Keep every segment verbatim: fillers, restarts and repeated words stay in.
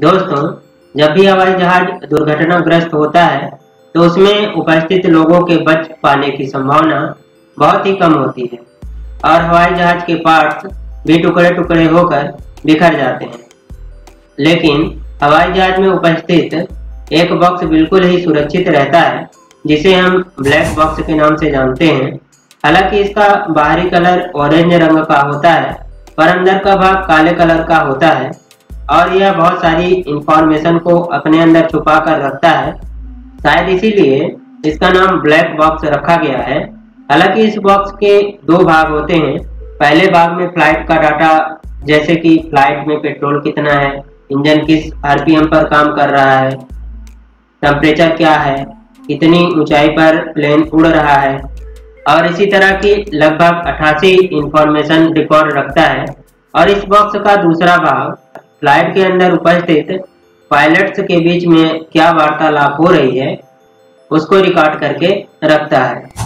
दोस्तों, जब भी हवाई जहाज दुर्घटनाग्रस्त होता है तो उसमें उपस्थित लोगों के बच पाने की संभावना बहुत ही कम होती है और हवाई जहाज के पार्ट्स भी टुकड़े टुकड़े होकर बिखर जाते हैं। लेकिन हवाई जहाज में उपस्थित एक बॉक्स बिल्कुल ही सुरक्षित रहता है, जिसे हम ब्लैक बॉक्स के नाम से जानते हैं। हालांकि इसका बाहरी कलर ऑरेंज रंग का होता है और अंदर का भाग काले कलर का होता है और यह बहुत सारी इंफॉर्मेशन को अपने अंदर छुपा कर रखता है। शायद इसीलिए इसका नाम ब्लैक बॉक्स रखा गया है। हालांकि इस बॉक्स के दो भाग होते हैं। पहले भाग में फ्लाइट का डाटा, जैसे कि फ्लाइट में पेट्रोल कितना है, इंजन किस आरपीएम पर काम कर रहा है, टेम्परेचर क्या है, कितनी ऊंचाई पर प्लेन उड़ रहा है और इसी तरह की लगभग अट्ठासी इंफॉर्मेशन रिकॉर्ड रखता है। और इस बॉक्स का दूसरा भाग फ्लाइट के अंदर उपस्थित पायलट्स के बीच में क्या वार्तालाप हो रही है उसको रिकॉर्ड करके रखता है।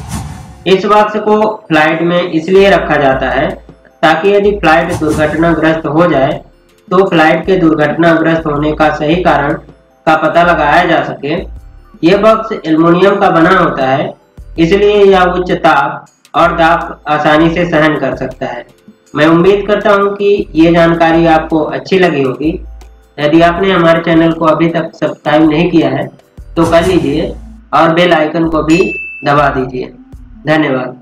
इस बॉक्स को फ्लाइट में इसलिए रखा जाता है ताकि यदि फ्लाइट दुर्घटनाग्रस्त हो जाए तो फ्लाइट के दुर्घटनाग्रस्त होने का सही कारण का पता लगाया जा सके। ये बॉक्स एल्युमिनियम का बना होता है, इसलिए यह उच्च ताप और दाब आसानी से सहन कर सकता है। मैं उम्मीद करता हूं कि ये जानकारी आपको अच्छी लगी होगी। यदि आपने हमारे चैनल को अभी तक सब्सक्राइब नहीं किया है तो कर लीजिए और बेल आइकन को भी दबा दीजिए। धन्यवाद।